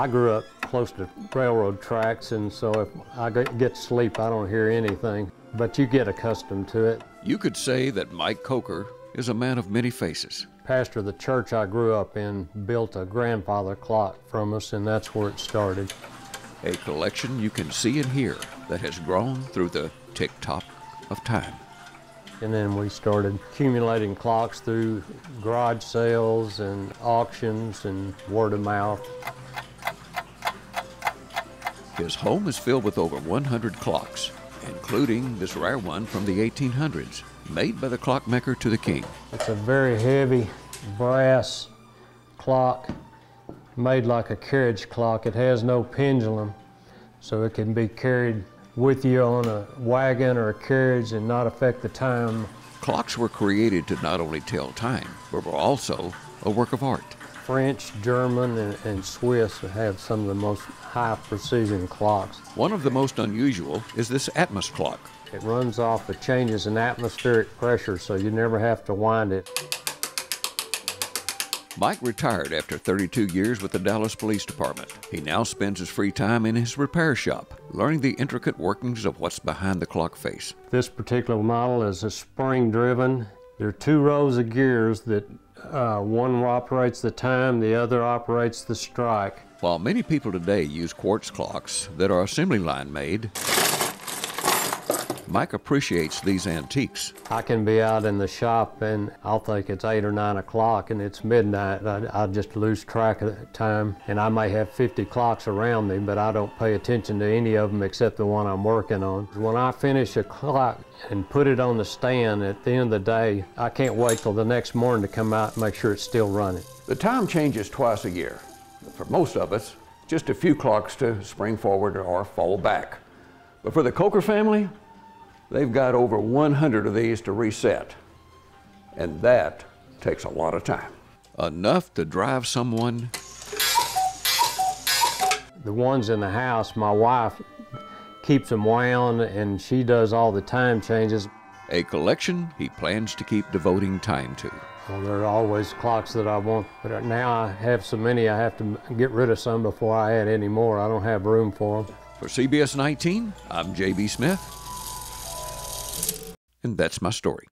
I grew up close to railroad tracks, and so if I get sleep, I don't hear anything. But you get accustomed to it. You could say that Mike Coker is a man of many faces. Pastor of the church I grew up in built a grandfather clock from us, and that's where it started. A collection you can see and hear that has grown through the tick-tock of time. And then we started accumulating clocks through garage sales and auctions and word of mouth. His home is filled with over 100 clocks, including this rare one from the 1800s, made by the clockmaker to the king. It's a very heavy brass clock, made like a carriage clock. It has no pendulum, so it can be carried with you on a wagon or a carriage and not affect the time. Clocks were created to not only tell time, but were also a work of art. French, German, and Swiss have some of the most high precision clocks. One of the most unusual is this Atmos clock. It runs off the changes in atmospheric pressure, so you never have to wind it. Mike retired after 32 years with the Dallas Police Department. He now spends his free time in his repair shop, learning the intricate workings of what's behind the clock face. This particular model is a spring-driven. There are two rows of gears that one operates the time, the other operates the strike. While many people today use quartz clocks that are assembly line made, Mike appreciates these antiques. I can be out in the shop and I'll think it's 8 or 9 o'clock and it's midnight. I just lose track of the time, and I may have 50 clocks around me, but I don't pay attention to any of them except the one I'm working on. When I finish a clock and put it on the stand at the end of the day, I can't wait till the next morning to come out and make sure it's still running. The time changes twice a year. For most of us, just a few clocks to spring forward or fall back. But for the Coker family, they've got over 100 of these to reset, and that takes a lot of time. Enough to drive someone. The ones in the house, my wife keeps them wound, and she does all the time changes. A collection he plans to keep devoting time to. Well, there are always clocks that I want, but now I have so many I have to get rid of some before I add any more. I don't have room for them. For CBS 19, I'm J.B. Smith. And that's my story.